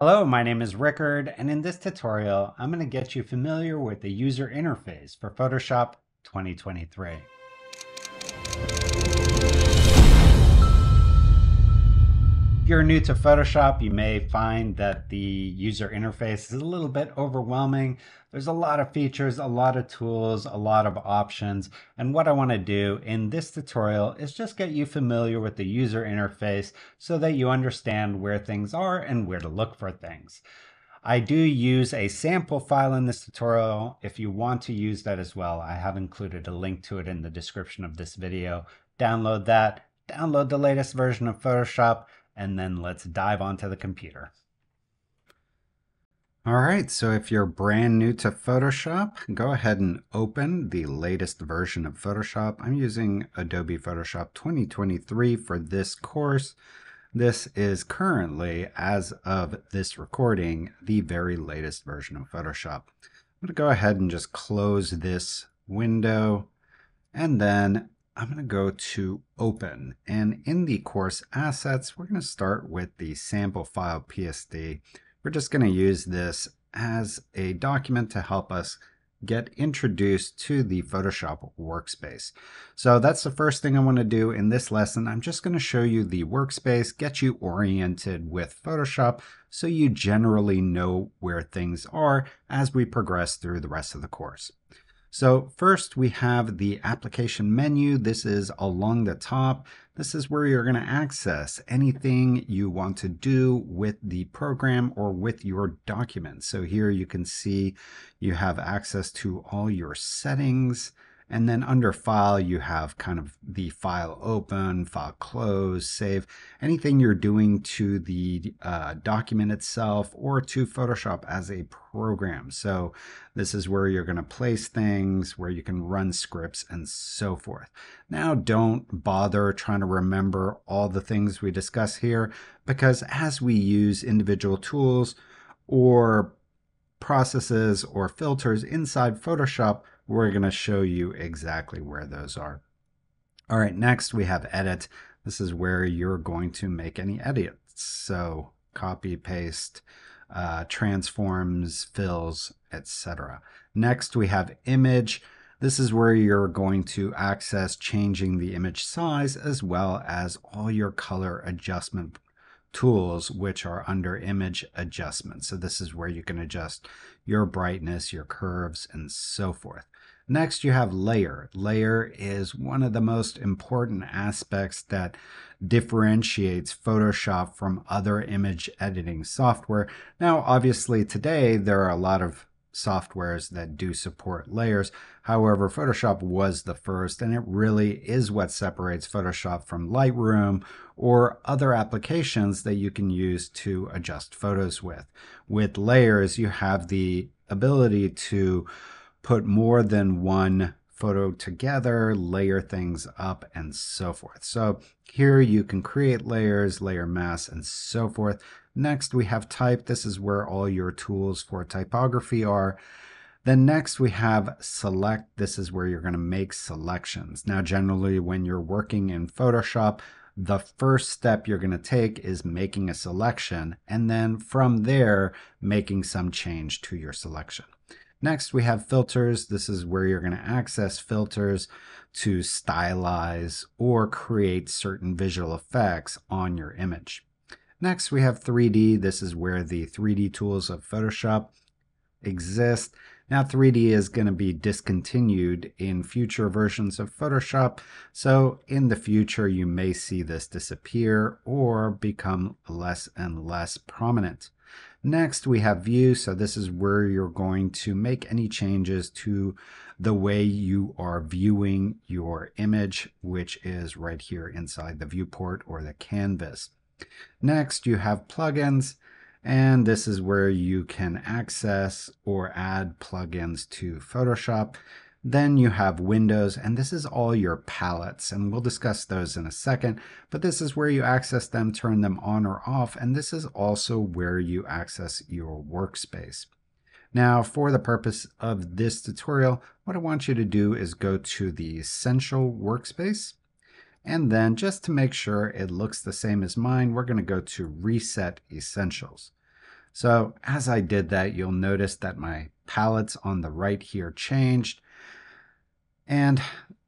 Hello, my name is Rickard, and in this tutorial, I'm going to get you familiar with the user interface for Photoshop 2023. If you're new to Photoshop, you may find that the user interface is a little bit overwhelming. There's a lot of features, a lot of tools, a lot of options. And what I want to do in this tutorial is just get you familiar with the user interface so that you understand where things are and where to look for things. I do use a sample file in this tutorial. If you want to use that as well, I have included a link to it in the description of this video. Download that, download the latest version of Photoshop, and then let's dive onto the computer. All right, so if you're brand new to Photoshop, go ahead and open the latest version of Photoshop. I'm using Adobe Photoshop 2023 for this course. This is currently, as of this recording, the very latest version of Photoshop. I'm gonna go ahead and just close this window, and then I'm going to go to Open, and in the course assets, we're going to start with the sample file PSD. We're just going to use this as a document to help us get introduced to the Photoshop workspace. So that's the first thing I want to do in this lesson. I'm just going to show you the workspace, get you oriented with Photoshop so you generally know where things are as we progress through the rest of the course. So first we have the application menu. This is along the top. This is where you're going to access anything you want to do with the program or with your document. So here you can see you have access to all your settings. And then under file, you have kind of the file open, file close, save, anything you're doing to the document itself or to Photoshop as a program. So this is where you're going to place things, where you can run scripts and so forth. Now, don't bother trying to remember all the things we discuss here, because as we use individual tools or processes or filters inside Photoshop, we're going to show you exactly where those are. All right, next we have edit. This is where you're going to make any edits. So copy, paste, transforms, fills, etc. Next we have image. This is where you're going to access changing the image size as well as all your color adjustment tools, which are under image adjustment. So this is where you can adjust your brightness, your curves, and so forth. Next, you have layer. Layer is one of the most important aspects that differentiates Photoshop from other image editing software. Now, obviously today, there are a lot of softwares that do support layers. However, Photoshop was the first, and it really is what separates Photoshop from Lightroom or other applications that you can use to adjust photos with. With layers, you have the ability to put more than one photo together, layer things up, and so forth. So here you can create layers, layer mass, and so forth. Next, we have type. This is where all your tools for typography are. Then next, we have select. This is where you're going to make selections. Now, generally, when you're working in Photoshop, the first step you're going to take is making a selection, and then from there, making some change to your selection. Next, we have filters. This is where you're going to access filters to stylize or create certain visual effects on your image. Next, we have 3D. This is where the 3D tools of Photoshop exist. Now, 3D is going to be discontinued in future versions of Photoshop. So in the future, you may see this disappear or become less and less prominent. Next, we have view. So this is where you're going to make any changes to the way you are viewing your image, which is right here inside the viewport or the canvas. Next, you have plugins, and this is where you can access or add plugins to Photoshop. Then you have windows, and this is all your palettes, and we'll discuss those in a second, but this is where you access them, turn them on or off, and this is also where you access your workspace. Now, for the purpose of this tutorial, what I want you to do is go to the Essential Workspace. And then just to make sure it looks the same as mine, we're going to go to Reset Essentials. So as I did that, you'll notice that my palettes on the right here changed. And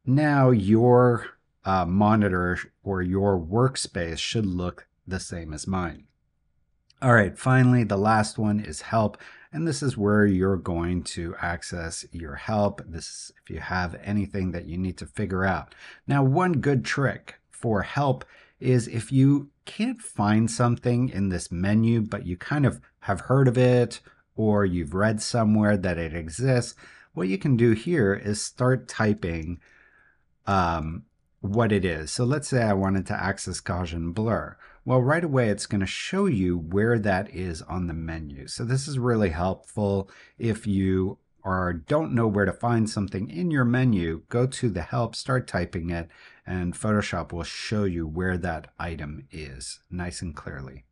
now your monitor or your workspace should look the same as mine. All right, finally, the last one is help. And this is where you're going to access your help. This, if you have anything that you need to figure out. Now, one good trick for help is if you can't find something in this menu, but you kind of have heard of it, or you've read somewhere that it exists, what you can do here is start typing what it is. So let's say I wanted to access Gaussian Blur. Well, right away, it's going to show you where that is on the menu. So this is really helpful. If you don't know where to find something in your menu, go to the help, start typing it, and Photoshop will show you where that item is nice and clearly.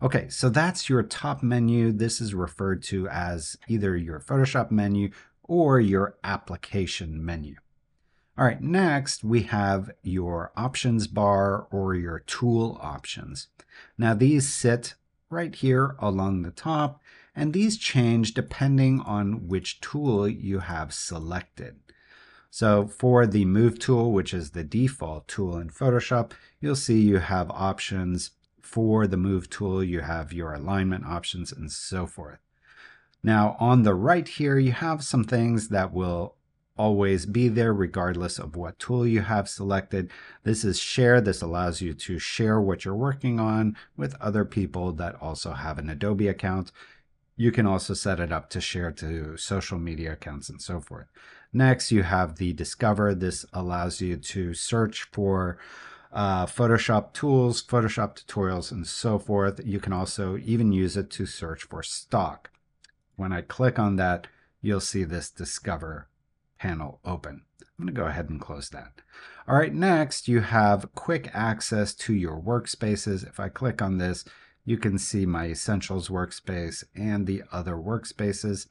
Okay, so that's your top menu. This is referred to as either your Photoshop menu or your application menu. All right, next we have your options bar or your tool options. Now these sit right here along the top, and these change depending on which tool you have selected. So for the Move tool, which is the default tool in Photoshop, you'll see you have options. For the Move tool, you have your alignment options and so forth. Now on the right here, you have some things that will always be there regardless of what tool you have selected. This is share. This allows you to share what you're working on with other people that also have an Adobe account. You can also set it up to share to social media accounts and so forth. Next, you have the discover. This allows you to search for Photoshop tools, Photoshop tutorials, and so forth. You can also even use it to search for stock. When I click on that, you'll see this discover panel open. I'm going to go ahead and close that. All right, next you have quick access to your workspaces. If I click on this, you can see my Essentials workspace and the other workspaces.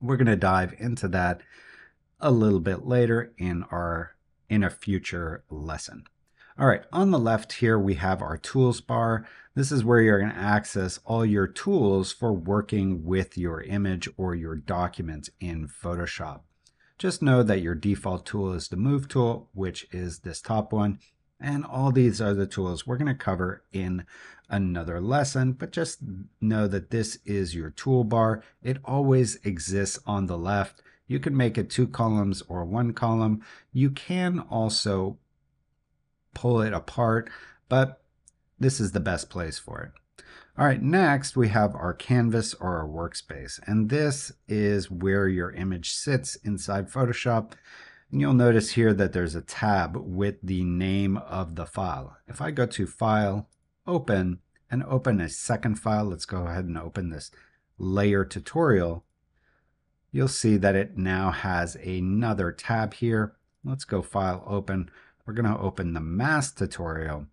We're going to dive into that a little bit later in a future lesson. All right, on the left here, we have our tools bar. This is where you're going to access all your tools for working with your image or your document in Photoshop. Just know that your default tool is the Move tool, which is this top one. And all these are the tools we're going to cover in another lesson, but just know that this is your toolbar. It always exists on the left. You can make it two columns or one column. You can also pull it apart, but this is the best place for it. All right, next we have our canvas or our workspace, and this is where your image sits inside Photoshop. And you'll notice here that there's a tab with the name of the file. If I go to File, Open, and open a second file, let's go ahead and open this layer tutorial, you'll see that it now has another tab here. Let's go File, Open. We're going to open the mask tutorial,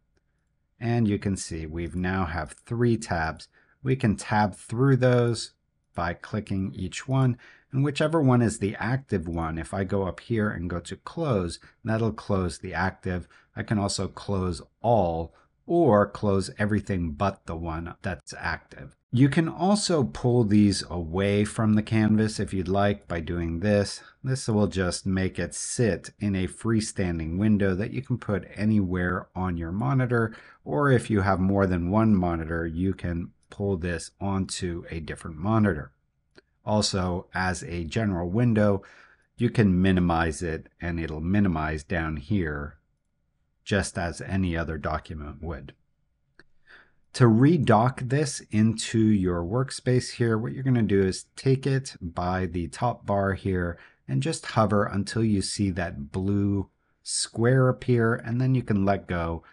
and you can see we've now have three tabs. We can tab through those by clicking each one, and whichever one is the active one, if I go up here and go to close, that'll close the active. I can also close all or close everything but the one that's active. You can also pull these away from the canvas if you'd like by doing this. This will just make it sit in a freestanding window that you can put anywhere on your monitor, or if you have more than one monitor, you can pull this onto a different monitor. Also, as a general window, you can minimize it and it'll minimize down here just as any other document would. To redock this into your workspace here, what you're going to do is take it by the top bar here and just hover until you see that blue square appear, and then you can let go,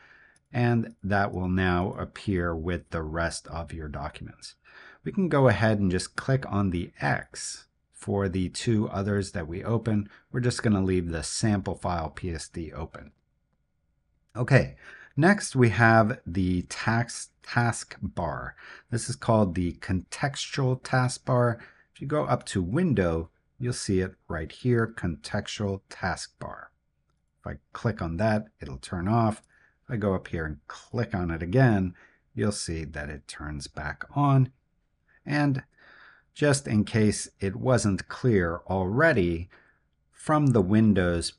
and that will now appear with the rest of your documents. We can go ahead and just click on the X for the two others that we open. We're just going to leave the sample file PSD open. Okay, next we have the task bar. This is called the contextual taskbar. If you go up to Window, you'll see it right here, contextual taskbar. If I click on that, it'll turn off. If I go up here and click on it again, you'll see that it turns back on. And just in case it wasn't clear already, from the Windows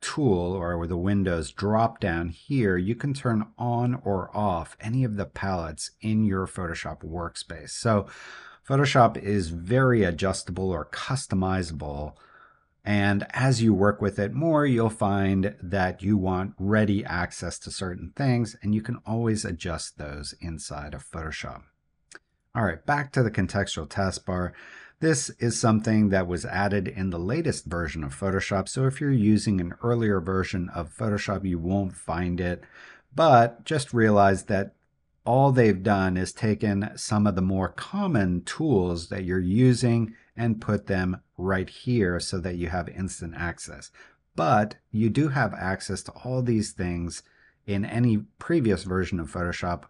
tool or the Windows drop down here, you can turn on or off any of the palettes in your Photoshop workspace. So Photoshop is very adjustable or customizable, and as you work with it more, you'll find that you want ready access to certain things, and you can always adjust those inside of Photoshop. All right, back to the contextual taskbar. This is something that was added in the latest version of Photoshop, so if you're using an earlier version of Photoshop, you won't find it. But just realize that all they've done is taken some of the more common tools that you're using and put them right here so that you have instant access. But you do have access to all these things in any previous version of Photoshop,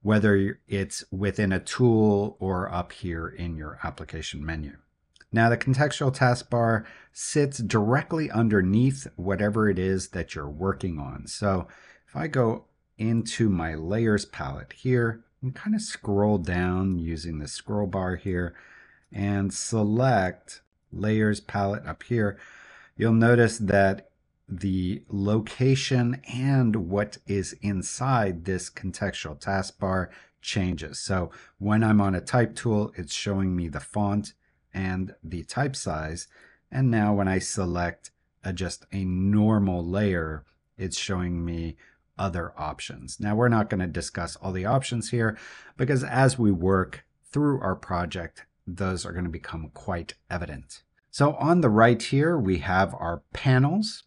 whether it's within a tool or up here in your application menu. Now the contextual taskbar sits directly underneath whatever it is that you're working on. So if I go into my layers palette here and kind of scroll down using the scroll bar here and select layers palette up here, you'll notice that the location and what is inside this contextual taskbar changes. So when I'm on a type tool, it's showing me the font and the type size. And now when I select just a normal layer, it's showing me other options. Now we're not going to discuss all the options here because as we work through our project, those are going to become quite evident. So on the right here, we have our panels.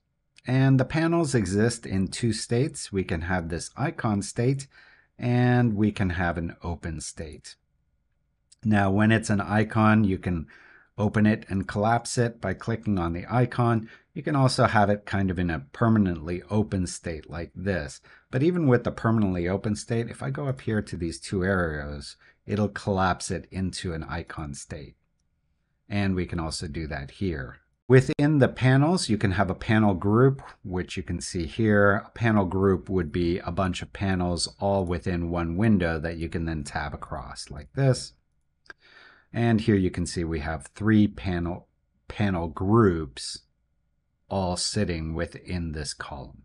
And the panels exist in two states. We can have this icon state and we can have an open state. Now when it's an icon, you can open it and collapse it by clicking on the icon. You can also have it kind of in a permanently open state like this. But even with the permanently open state, if I go up here to these two arrows, it'll collapse it into an icon state. And we can also do that here. Within the panels, you can have a panel group, which you can see here. A panel group would be a bunch of panels all within one window that you can then tab across like this. And here you can see we have three panel groups all sitting within this column.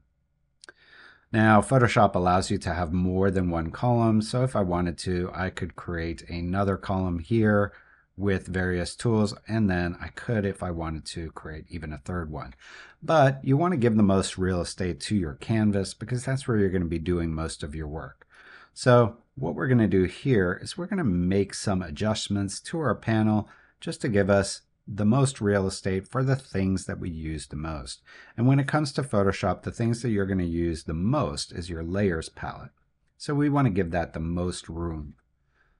Now, Photoshop allows you to have more than one column. So if I wanted to, I could create another column here with various tools, and then I could, if I wanted to, create even a third one. But you want to give the most real estate to your canvas because that's where you're going to be doing most of your work. So what we're going to do here is we're going to make some adjustments to our panel just to give us the most real estate for the things that we use the most. And when it comes to Photoshop, the things that you're going to use the most is your layers palette. So we want to give that the most room.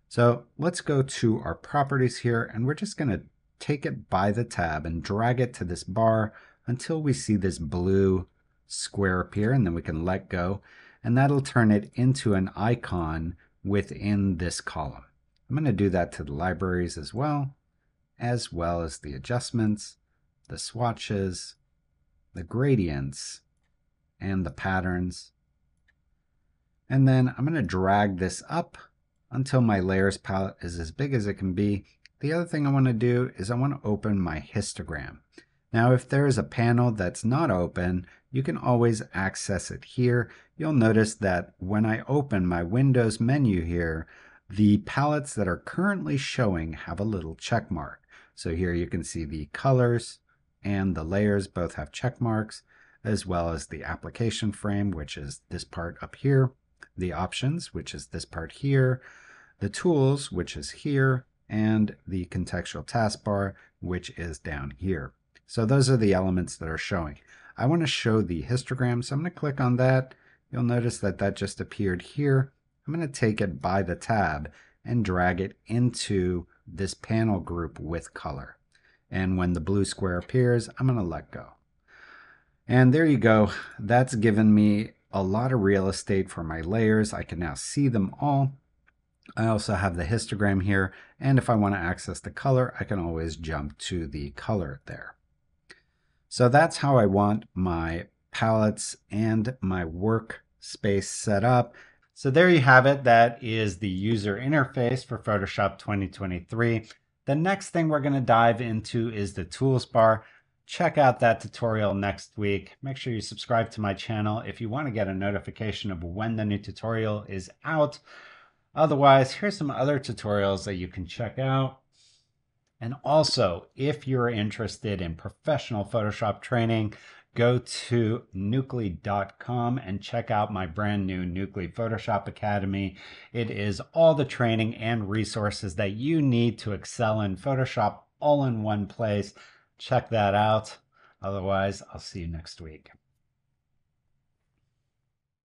So let's go to our properties here, and we're just going to take it by the tab and drag it to this bar until we see this blue square appear, and then we can let go, and that'll turn it into an icon within this column. I'm going to do that to the libraries as well as the adjustments, the swatches, the gradients, and the patterns. And then I'm going to drag this up until my layers palette is as big as it can be. The other thing I want to do is I want to open my histogram. Now if there is a panel that's not open, you can always access it here. You'll notice that when I open my Windows menu here, the palettes that are currently showing have a little check mark. So here you can see the colors and the layers both have check marks, as well as the application frame, which is this part up here, the options, which is this part here, the tools, which is here, and the contextual taskbar, which is down here. So those are the elements that are showing. I want to show the histogram, so I'm going to click on that. You'll notice that that just appeared here. I'm going to take it by the tab and drag it into this panel group with color. And when the blue square appears, I'm going to let go. And there you go. That's given me a lot of real estate for my layers. I can now see them all. I also have the histogram here, and if I want to access the color, I can always jump to the color there. So that's how I want my palettes and my workspace set up. So there you have it. That is the user interface for Photoshop 2023. The next thing we're going to dive into is the tools bar. Check out that tutorial next week. Make sure you subscribe to my channel if you want to get a notification of when the new tutorial is out. Otherwise, here's some other tutorials that you can check out. And also, if you're interested in professional Photoshop training, go to nucly.com and check out my brand new Nucly Photoshop Academy. It is all the training and resources that you need to excel in Photoshop all in one place. Check that out. Otherwise, I'll see you next week.